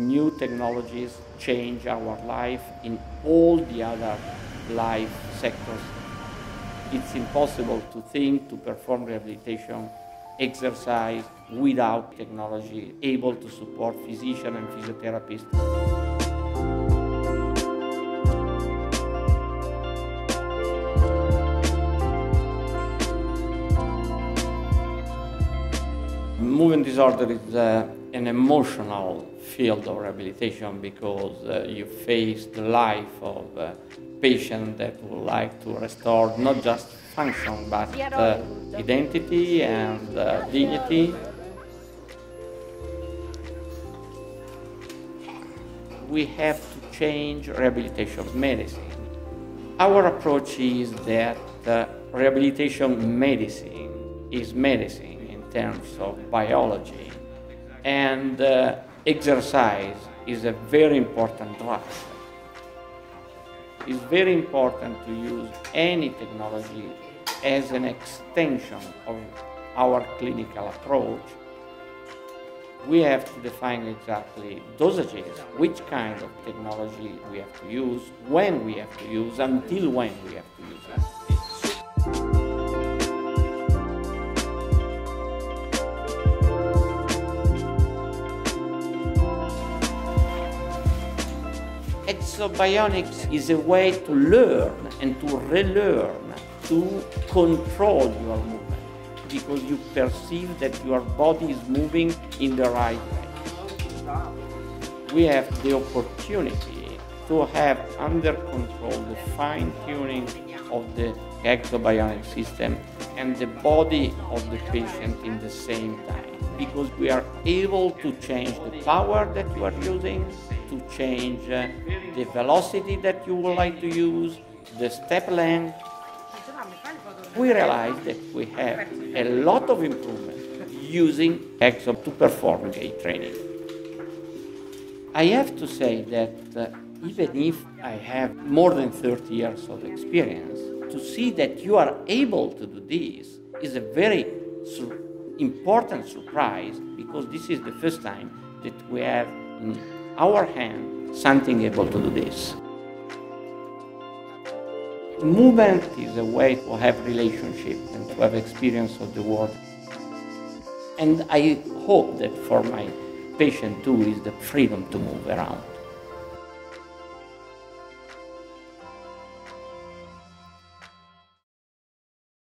new technologies change our life in all the other life sectors. It's impossible to think, to perform rehabilitation, exercise without technology, able to support physicians and physiotherapists. Movement disorder is an emotional field of rehabilitation because you face the life of a patient that would like to restore not just function but identity and dignity. We have to change rehabilitation medicine. Our approach is that rehabilitation medicine is medicine in terms of biology, and exercise is a very important drug. It's very important to use any technology as an extension of our clinical approach. We have to define exactly dosages, which kind of technology we have to use, when we have to use, until when we have to use it. Ekso Bionics is a way to learn and to relearn to control your movement because you perceive that your body is moving in the right way. We have the opportunity to have under control the fine-tuning of the Ekso Bionics system and the body of the patient in the same time, because we are able to change the power that you are using, to change the velocity that you would like to use, the step length. We realize that we have a lot of improvement using Ekso to perform gait training. I have to say that even if I have more than 30 years of experience, to see that you are able to do this is a very important surprise, because this is the first time that we have in our hand something able to do this. Movement is a way to have relationship and to have experience of the world. And I hope that for my patient too is the freedom to move around.